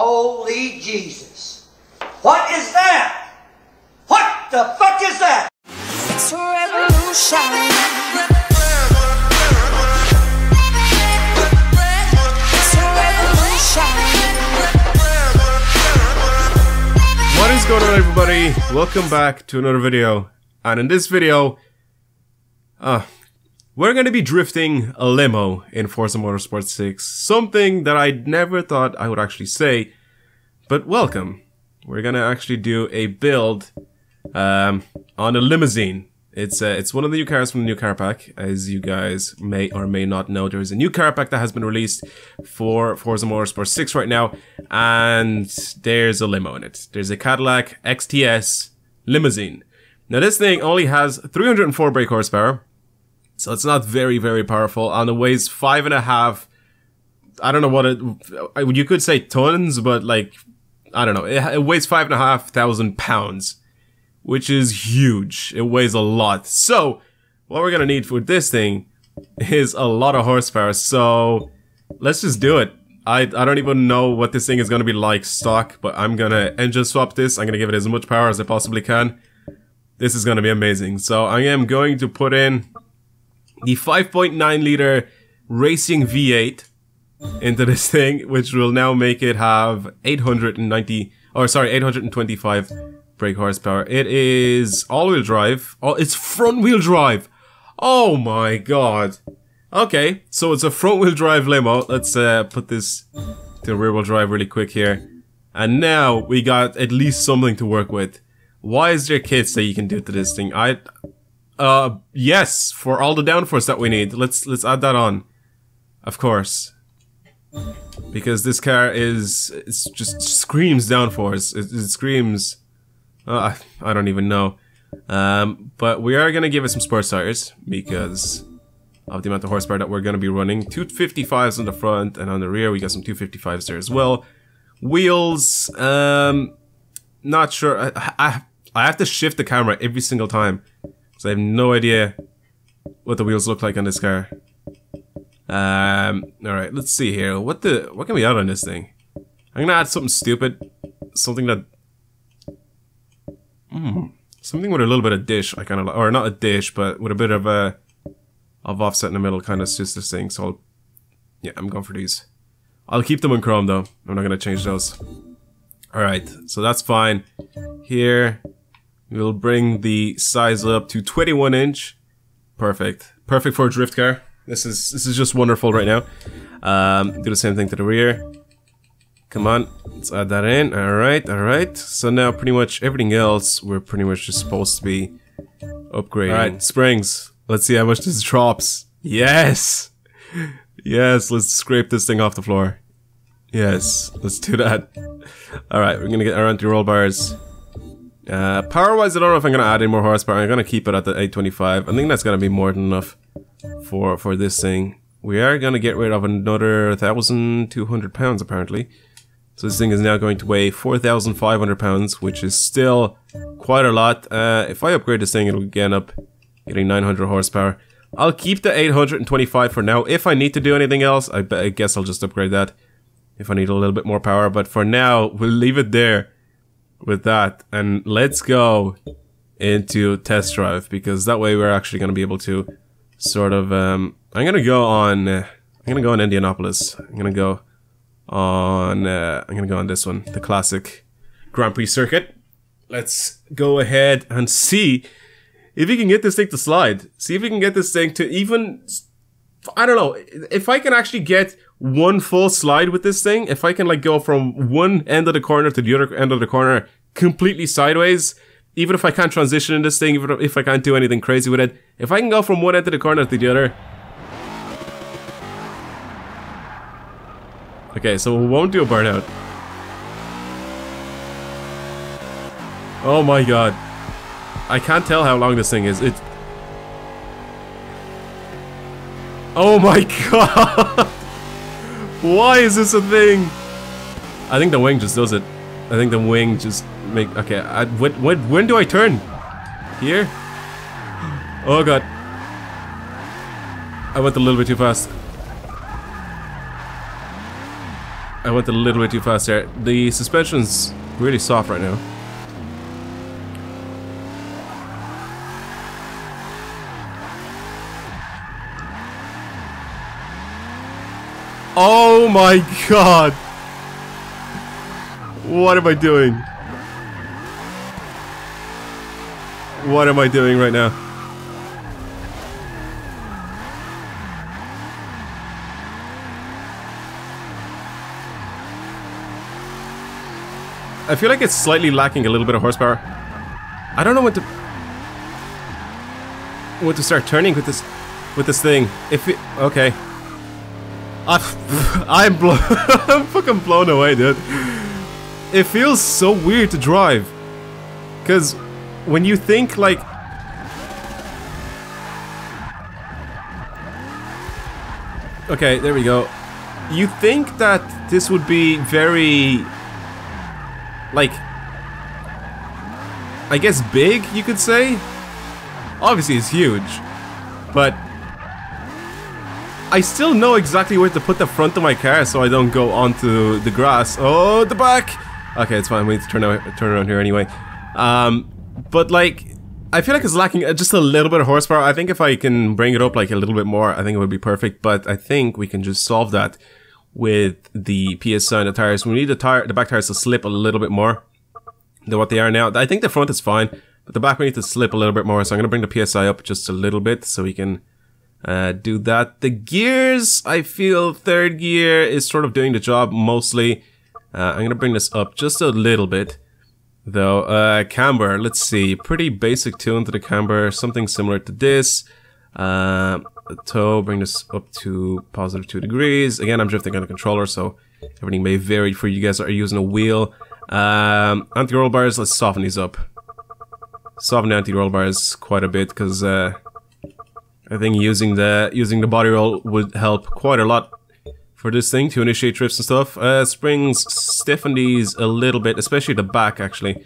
Holy Jesus. What is that? What the fuck is that? It's a revolution. What is going on, everybody? Welcome back to another video, and in this video we're going to be drifting a limo in Forza Motorsport 6, something that I never thought I would actually say, but welcome. We're going to actually do a build on a limousine. It's one of the new cars from the new car pack. As you guys may or may not know, there is a new car pack that has been released for Forza Motorsport 6 right now, and there's a limo in it. There's a Cadillac XTS limousine. Now this thing only has 304 brake horsepower, so it's not very, very powerful, and it weighs 5.5, I don't know what it, you could say tons, but like, I don't know, it weighs 5,500 pounds, which is huge. It weighs a lot. So, what we're gonna need for this thing is a lot of horsepower, so let's just do it. I don't even know what this thing is gonna be like stock, but I'm gonna engine swap this. I'm gonna give it as much power as I possibly can. This is gonna be amazing. So I am going to put in the 5.9 liter racing V8 into this thing, which will now make it have 825 brake horsepower. It is all-wheel drive. Oh, it's front-wheel drive. Oh my god. Okay, so it's a front-wheel drive limo. Let's put this to rear-wheel drive really quick here. And now we got at least something to work with. Why is there kits that you can do to this thing? Yes, for all the downforce that we need. Let's add that on, of course, because this car just screams downforce. It screams. I don't even know. But we are gonna give it some sports tires because of the amount of horsepower that we're gonna be running. 255s on the front, and on the rear we got some 255s there as well. Wheels. Not sure. I have to shift the camera every single time, so I have no idea what the wheels look like on this car. Alright, let's see here. What can we add on this thing? I'm gonna add something stupid. Something that... something with a little bit of dish, I kinda like. Or not a dish, but with a bit of a... of offset in the middle kinda suits this thing, so I'll... yeah, I'm going for these. I'll keep them in chrome though. I'm not gonna change those. Alright, so that's fine. Here... we'll bring the size up to 21 inch. Perfect. Perfect for a drift car. This is just wonderful right now. Do the same thing to the rear. Come on, let's add that in. Alright, alright. So now pretty much everything else we're pretty much just supposed to be upgrading. Alright, springs. Let's see how much this drops. Yes! Yes, let's scrape this thing off the floor. Yes, let's do that. Alright, we're gonna get our anti-roll bars. Power-wise, I don't know if I'm gonna add any more horsepower. I'm gonna keep it at the 825. I think that's gonna be more than enough for this thing. We are gonna get rid of another 1,200 pounds, apparently. So this thing is now going to weigh 4,500 pounds, which is still quite a lot. If I upgrade this thing, it'll get up getting 900 horsepower. I'll keep the 825 for now. If I need to do anything else, I guess I'll just upgrade that if I need a little bit more power. But for now, we'll leave it there with that, and let's go into test drive, because that way we're actually going to be able to sort of I'm gonna go on Indianapolis. I'm gonna go on this one, the classic Grand Prix circuit. Let's go ahead and see if we can get this thing to slide. See if we can get this thing to even, I don't know, if I can actually get one full slide with this thing, if I can like go from one end of the corner to the other end of the corner completely sideways, even if I can't transition in this thing, even if I can't do anything crazy with it, if I can go from one end of the corner to the other... okay, so we won't do a burnout. Oh my god. I can't tell how long this thing is. It's... oh my god! Why is this a thing? I think the wing just does it. I think the wing just make... okay, when do I turn? Here? Oh god. I went a little bit too fast. I went a little bit too fast there. The suspension's really soft right now. Oh my god! What am I doing? What am I doing right now? I feel like it's slightly lacking a little bit of horsepower. I don't know when to start turning with this thing. If it, okay. I'm fucking blown away, dude. It feels so weird to drive, because when you think like, okay, there we go. You think that this would be very, like, I guess big, you could say. Obviously, it's huge, but I still know exactly where to put the front of my car so I don't go onto the grass. Oh, the back! Okay, it's fine, we need to turn around here anyway. But like, I feel like it's lacking just a little bit of horsepower. I think if I can bring it up like a little bit more, I think it would be perfect, but I think we can just solve that with the PSI and the tires. We need the back tires to slip a little bit more than what they are now. I think the front is fine, but the back we need to slip a little bit more, so I'm gonna bring the PSI up just a little bit so we can do that. The gears, I feel third gear is sort of doing the job mostly. I'm gonna bring this up just a little bit though. Camber, let's see, pretty basic tune to the camber, something similar to this. The toe, bring this up to positive 2 degrees. Again, I'm drifting on a controller, so everything may vary for you guys that are using a wheel. Anti-roll bars, let's soften these up. Soften the anti-roll bars quite a bit, because I think using the body roll would help quite a lot for this thing to initiate drifts and stuff. Springs, stiffen these a little bit, especially the back actually,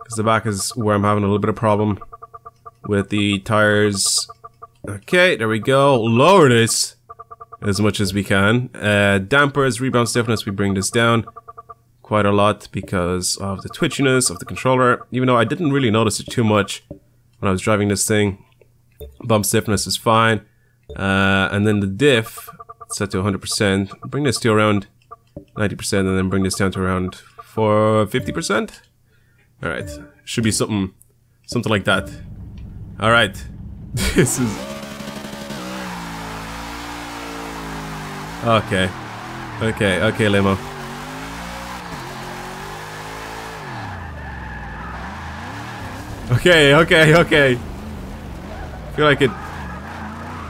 because the back is where I'm having a little bit of problem with the tires. Okay, there we go. Lower this as much as we can. Dampers, rebound stiffness, we bring this down quite a lot because of the twitchiness of the controller. Even though I didn't really notice it too much when I was driving this thing. Bump stiffness is fine, and then the diff set to 100%. Bring this to around 90%, and then bring this down to around 50%. All right, should be something like that. All right, this is okay, okay, limo. Okay. I feel like it...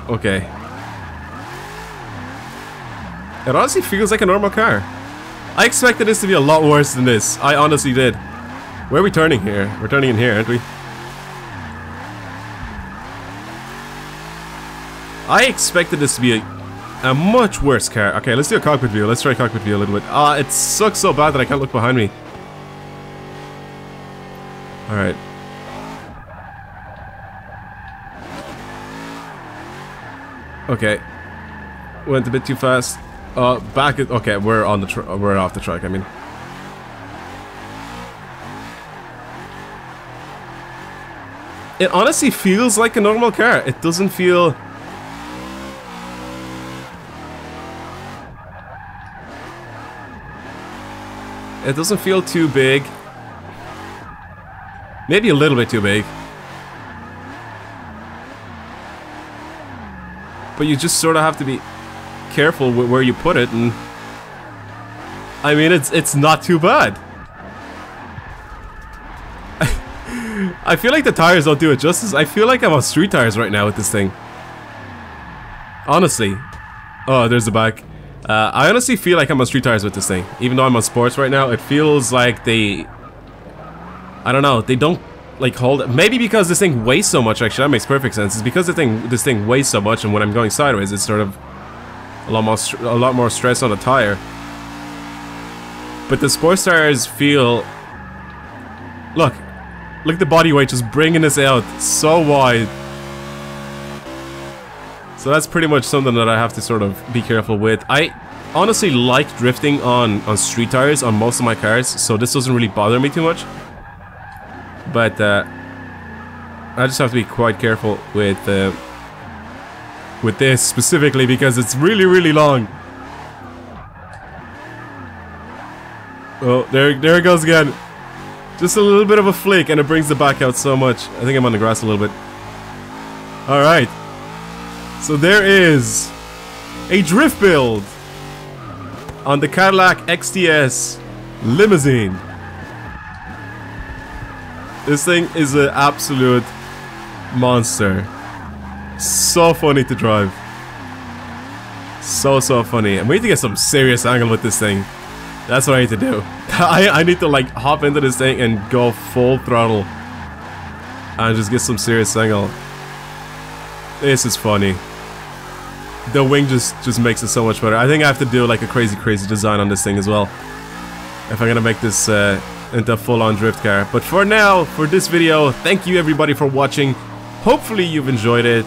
okay. It honestly feels like a normal car. I expected this to be a lot worse than this. I honestly did. Where are we turning here? We're turning in here, aren't we? I expected this to be a much worse car. Okay, let's do a cockpit view. Let's try cockpit view a little bit. Ah, it sucks so bad that I can't look behind me. Alright. Okay, went a bit too fast. Back it. Okay, we're on the we're off the track. I mean, it honestly feels like a normal car. It doesn't feel. It doesn't feel too big. Maybe a little bit too big. But you just sort of have to be careful with where you put it, and I mean, it's not too bad. I feel like the tires don't do it justice. I feel like I'm on street tires right now with this thing. Honestly. Oh, there's the back. I honestly feel like I'm on street tires with this thing. Even though I'm on sports right now, it feels like they... I don't know, they don't... like hold it. Maybe because this thing weighs so much. Actually, that makes perfect sense. It's because this thing weighs so much, and when I'm going sideways, it's sort of a lot more stress on the tire. But the sports tires feel. Look at the body weight just bringing this out so wide. So that's pretty much something that I have to sort of be careful with. I honestly like drifting on street tires on most of my cars, so this doesn't really bother me too much. But I just have to be quite careful with this specifically because it's really long. Oh, there it goes again. Just a little bit of a flick and it brings the back out so much. I think I'm on the grass a little bit. Alright. So there is a drift build on the Cadillac XTS limousine. This thing is an absolute monster. So funny to drive. So funny. And we need to get some serious angle with this thing. That's what I need to do. I need to like hop into this thing and go full throttle and just get some serious angle. This is funny. The wing just makes it so much better. I think I have to do like a crazy design on this thing as well if I'm gonna make this into a full-on drift car. But for now, for this video, thank you everybody for watching. Hopefully you've enjoyed it.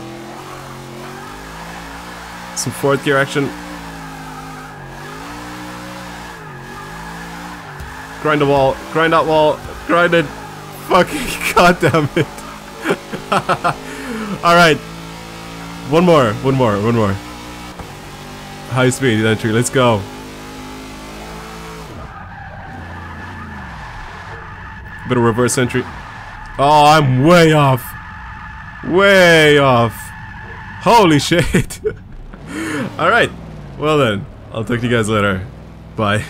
Some fourth gear action. Grind the wall, grind that wall, grind it. Fucking goddamn it. Alright. One more. High speed entry, let's go. Bit of reverse entry. Oh, I'm way off. Holy shit. Alright. Well then, I'll talk to you guys later. Bye.